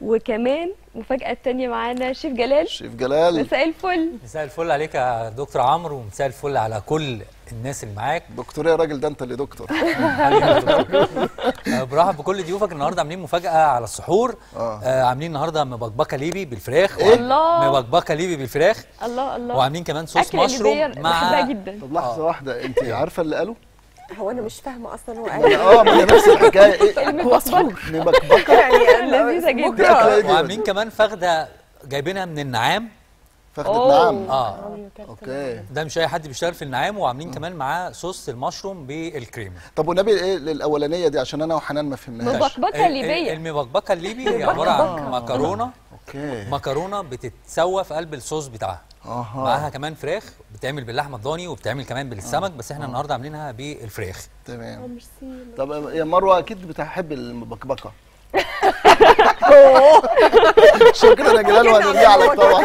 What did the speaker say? وكمان مفاجأة تانية معانا شيف جلال. شيف جلال، مساء الفل. مساء الفل عليك يا دكتور عمرو، ومساء الفل على كل الناس اللي معاك. دكتور يا راجل، ده انت اللي دكتور. برحب بكل ضيوفك. النهارده عاملين مفاجأة على السحور. عاملين النهارده مبكبكة ليبي بالفراخ. الله، مبكبكة ليبي بالفراخ. الله الله. وعاملين كمان صوص مشروم مع جدا. طب لحظة واحدة، انت عارفة اللي قاله؟ هو انا مش فاهمه اصلا هو قال ما هي نفس الحكايه. ايه هو مبكبكه يعني؟ لذيذه جدا. وعاملين كمان فخده جايبينها من النعام. فخده نعام. اوكي، ده مش اي حد بيشتغل في النعام. وعاملين كمان معاه صوص المشروم بالكريمه. طب والنبي ايه الاولانيه دي؟ عشان انا وحنان ما فهمناهاش. مبكبكه ليبيه. المبكبكه الليبي هي عباره عن مكرونه. اوكي، مكرونه بتتسوى في قلب الصوص بتاعها. معاها كمان فراخ، بتعمل باللحمه الضاني وبتعمل كمان بالسمك، بس احنا النهارده عاملينها بالفراخ. تمام. طب يا مروه اكيد بتحب المبكبكه. شكرا يا جلال، وهنرجع لك طبعا.